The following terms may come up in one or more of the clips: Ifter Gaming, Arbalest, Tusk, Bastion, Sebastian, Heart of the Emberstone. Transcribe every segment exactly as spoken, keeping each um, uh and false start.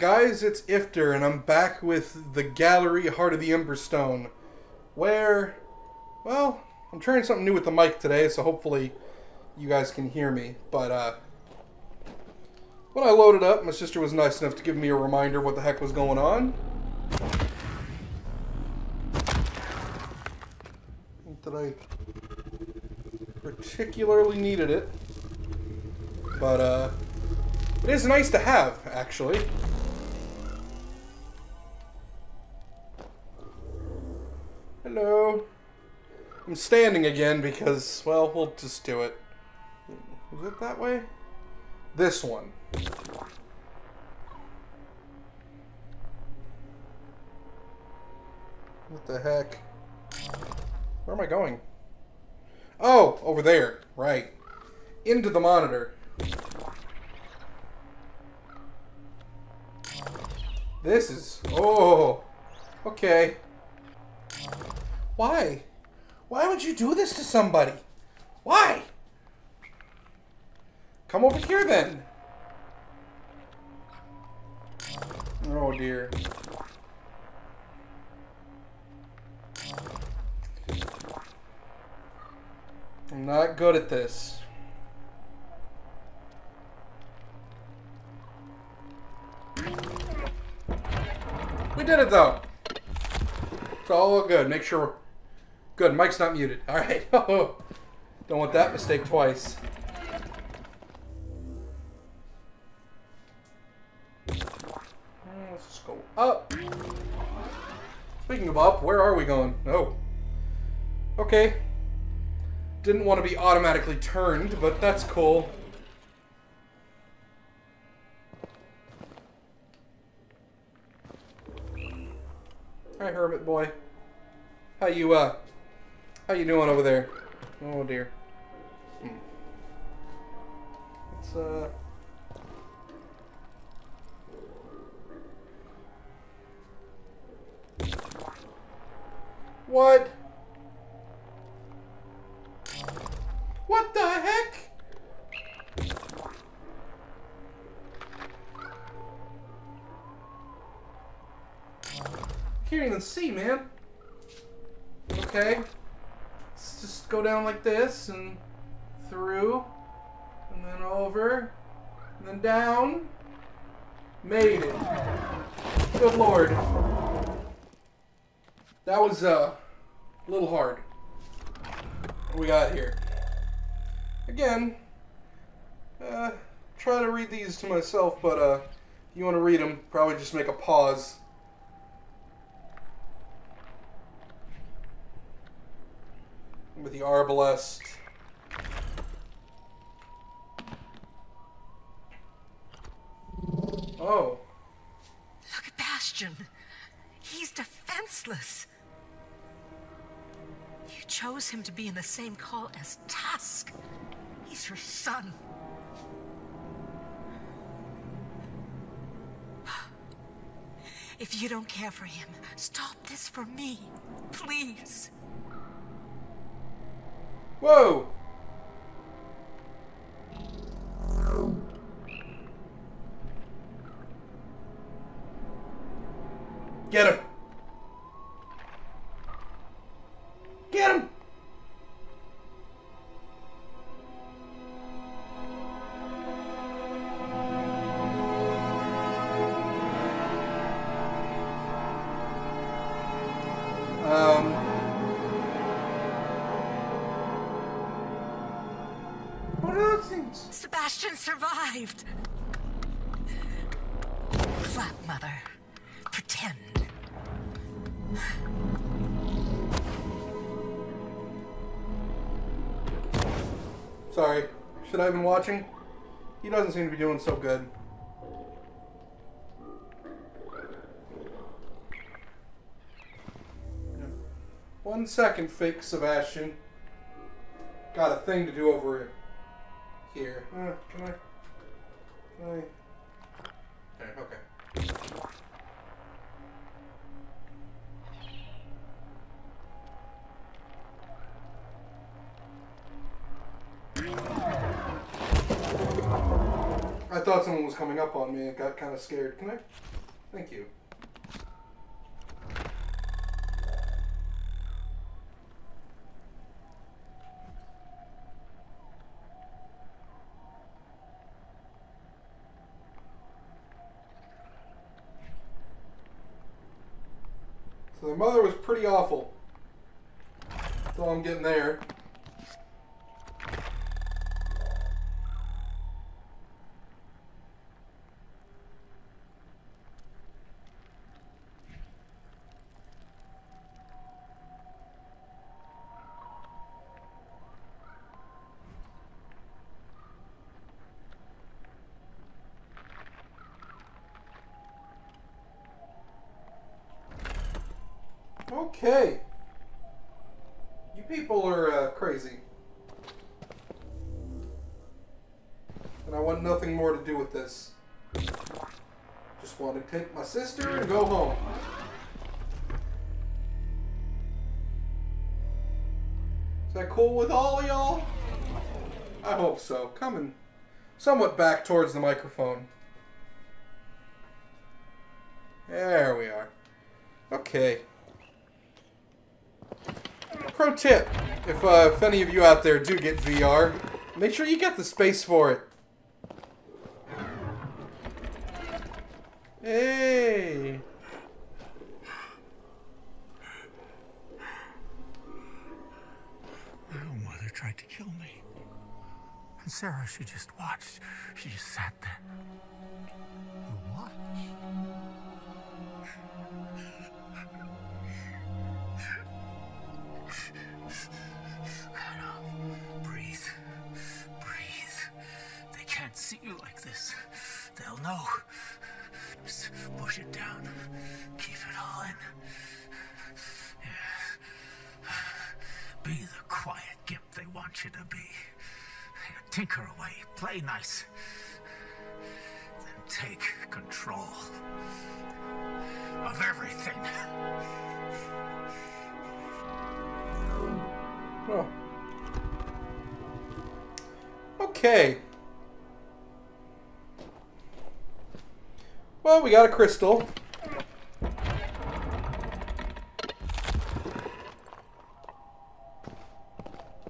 guys, it's Ifter, and I'm back with the gallery Heart of the Emberstone, where, well, I'm trying something new with the mic today, so hopefully you guys can hear me, but, uh, when I loaded up, my sister was nice enough to give me a reminder what the heck was going on. Not that I particularly needed it, but, uh... it is nice to have, actually. Hello. I'm standing again because, well, we'll just do it. Is it that way? This one. What the heck? Where am I going? Oh, over there. Right. Into the monitor. This is... oh! Okay. Why? Why would you do this to somebody? Why? Come over here, then! Oh, dear. I'm not good at this. We did it, though. It's all good. Make sure we're... good. Mic's not muted. All right. Oh, don't want that mistake twice. Let's just go up. Speaking of up, where are we going? Oh. Okay. Didn't want to be automatically turned, but that's cool. Hi, Hermit Boy. How you, uh, how you doing over there? Oh, dear. Hmm. It's, uh... what? What the heck? Can't even see, man. Okay. Let's just go down like this, and through, and then over, and then down. Made it. Good lord. That was, uh, a little hard. What we got here? Again, uh, try to read these to myself, but, uh, if you want to read them, probably just make a pause. With the Arbalest. Oh. Look at Bastion. He's defenseless. You chose him to be in the same call as Tusk. He's your son. If you don't care for him, stop this for me, please. Whoa! Get him! Get him! Um... Sebastian survived! Clap, Mother. Pretend. Sorry. Should I have been watching? He doesn't seem to be doing so good. One second, fake Sebastian. Got a thing to do over here. Here. Uh, can I? Can I? There, okay. I thought someone was coming up on me and got kind of scared. Can I? Thank you. So their mother was pretty awful. That's all I'm getting there. Okay. You people are uh, crazy. And I want nothing more to do with this. Just want to take my sister and go home. Is that cool with all y'all? I hope so. Coming somewhat back towards the microphone. There we are. Okay. Pro tip, if, uh, if any of you out there do get V R, make sure you get the space for it. Hey! My own mother tried to kill me. And Sarah, she just watched. She just sat there. You watched? Breathe. Breathe. They can't see you like this. They'll know. Just push it down. Keep it all in. Yeah. Be the quiet gimp they want you to be. Tinker away. Play nice. Then take control of everything. Oh. Okay. Well, we got a crystal.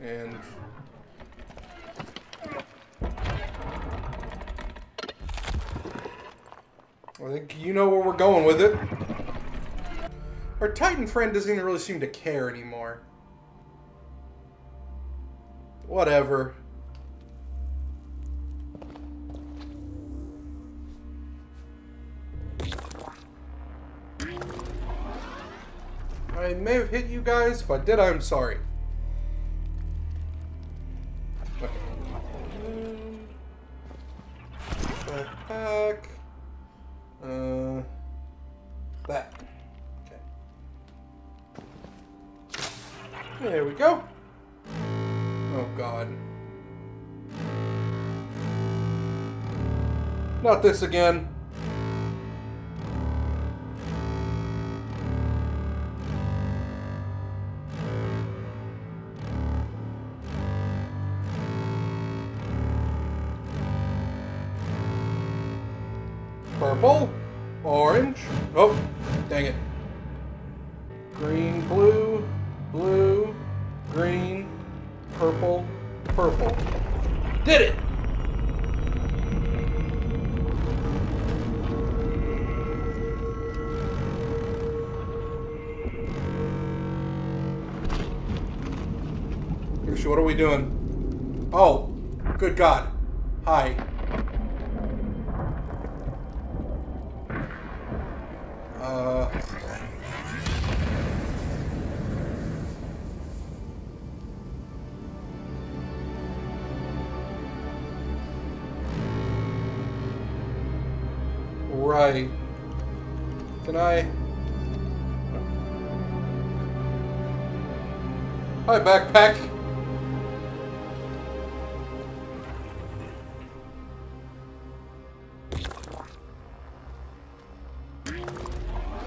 And I think you know where we're going with it. Our Titan friend doesn't even really seem to care anymore. Whatever. I may have hit you guys. If I did, I'm sorry. Okay. Backpack. Uh, that. Okay. There we go. Oh, God. Not this again. Purple. Orange. Oh, dang it. Green, blue, blue, green. Purple, purple. Did it! What are we doing? Oh, good God. Hi. Uh... Right. Can I? Hi, backpack.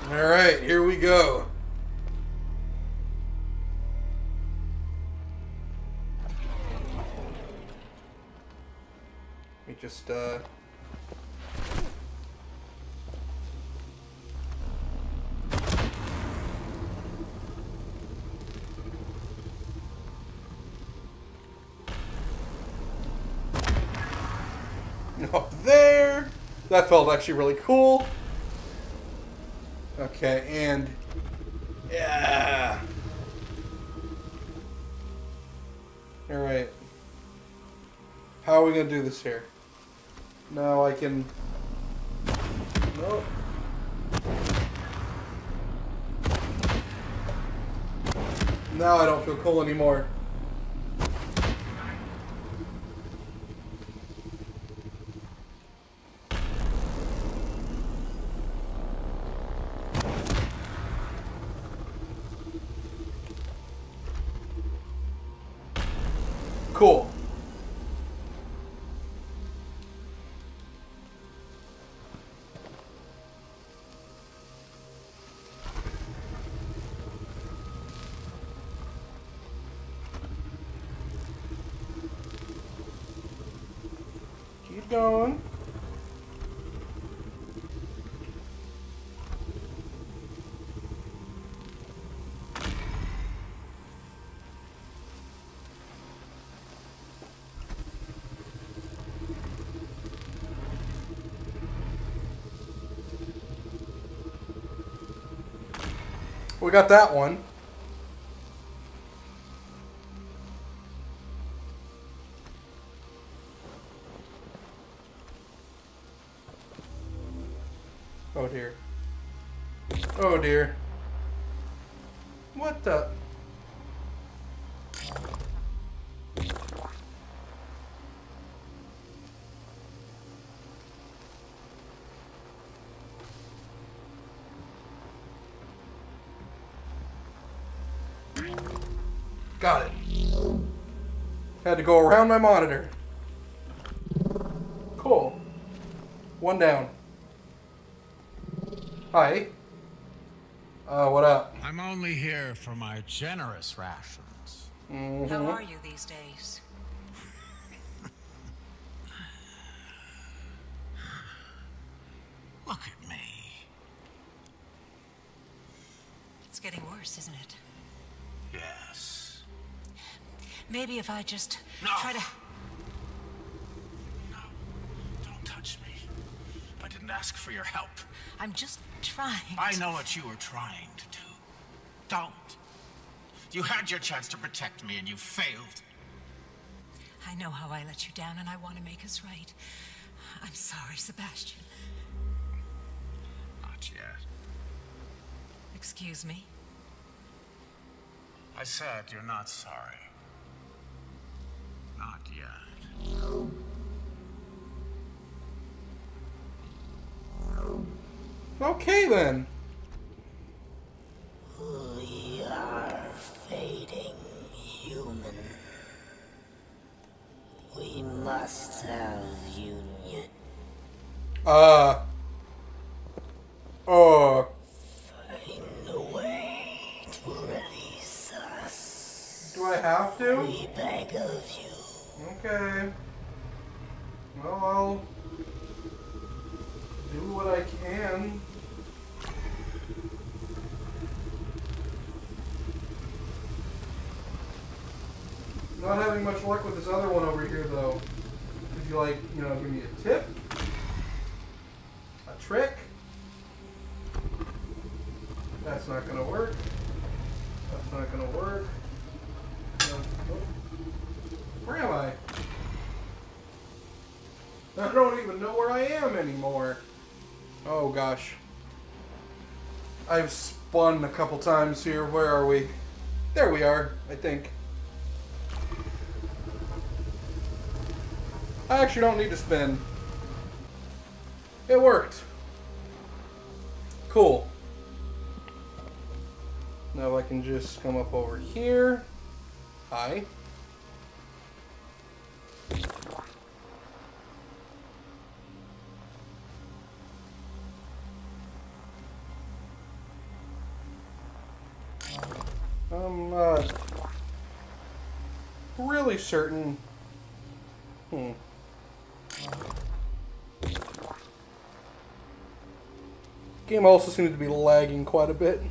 All right, here we go. Let me just, uh... That felt actually really cool. Okay, and... yeah! Alright. How are we gonna do this here? Now I can... nope. Now I don't feel cool anymore. Cool. Keep going. We got that one. Oh dear. Oh dear. What the? Got it. Had to go around my monitor. Cool. One down. Hi. Uh, what up? I'm only here for my generous rations. Mm-hmm. How are you these days? Look at me. It's getting worse, isn't it? Yes. Maybe if I just no. try to... no. Don't touch me. I didn't ask for your help. I'm just trying. I know what you were trying to do. Don't. You had your chance to protect me and you failed. I know how I let you down and I want to make us right. I'm sorry, Sebastian. Not yet. Excuse me? I said you're not sorry. Not yet. No. No. Okay then. We are fading human. We must have union. Uh. Oh. Do I have to? We beg of you. Okay. Well, I'll do what I can. Not having much luck with this other one over here, though. Could you, like, you know, give me a tip? A trick? That's not gonna work. That's not gonna work. Where am I? I don't even know where I am anymore. Oh gosh. I've spun a couple times here. Where are we? There we are, I think. I actually don't need to spin. It worked. Cool. Now I can just come up over here. Hi. I'm uh, really certain. Hmm. Game also seems to be lagging quite a bit.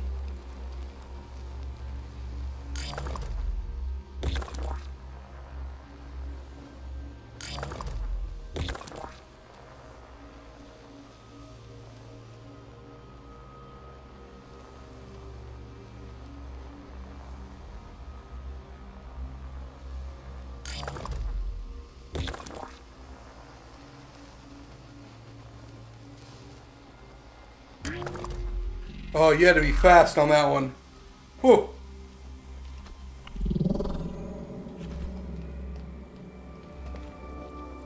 Oh, you had to be fast on that one. Whew.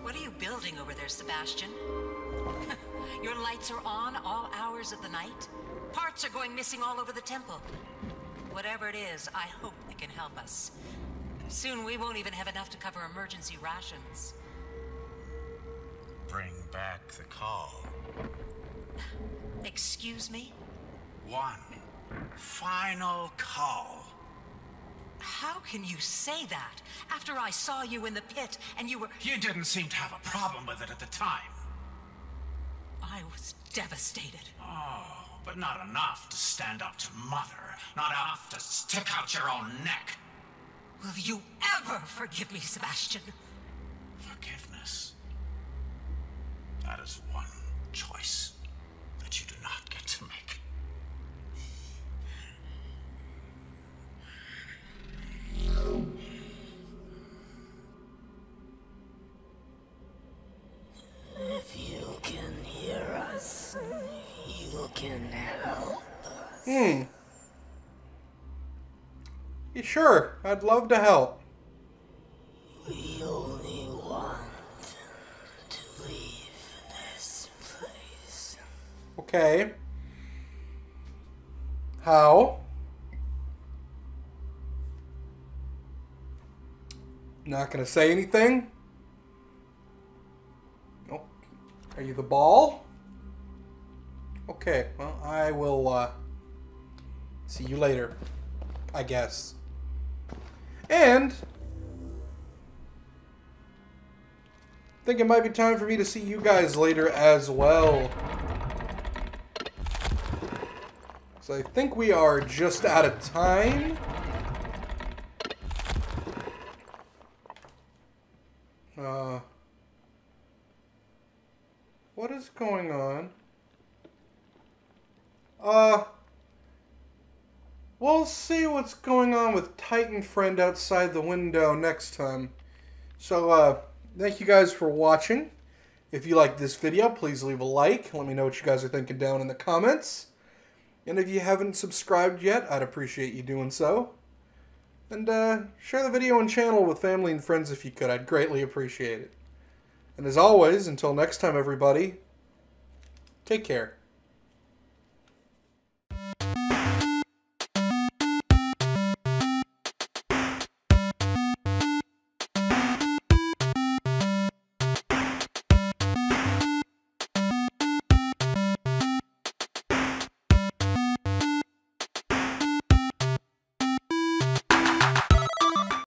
What are you building over there, Sebastian? Your lights are on all hours of the night. Parts are going missing all over the temple. Whatever it is, I hope it can help us. Soon we won't even have enough to cover emergency rations. Bring back the call. Excuse me? One final call. How can you say that? After I saw you in the pit and you were... You didn't seem to have a problem with it at the time. I was devastated. Oh, but not enough to stand up to Mother. Not enough to stick out your own neck. Will you ever forgive me, Sebastian? Forgiveness. That is one choice that you do not get to make. If you can hear us, you can help us. Hmm. Yeah, sure, I'd love to help. We only want to leave this place. Okay. How? Not gonna say anything? Nope. Are you the ball? Okay, well, I will uh, see you later, I guess. And I think it might be time for me to see you guys later as well. So I think we are just out of time. Uh, what is going on? Uh, we'll see what's going on with Titan Friend outside the window next time. So, uh, thank you guys for watching. If you liked this video, please leave a like. Let me know what you guys are thinking down in the comments. And if you haven't subscribed yet, I'd appreciate you doing so. And uh, share the video and channel with family and friends if you could. I'd greatly appreciate it. And as always, until next time, everybody, take care.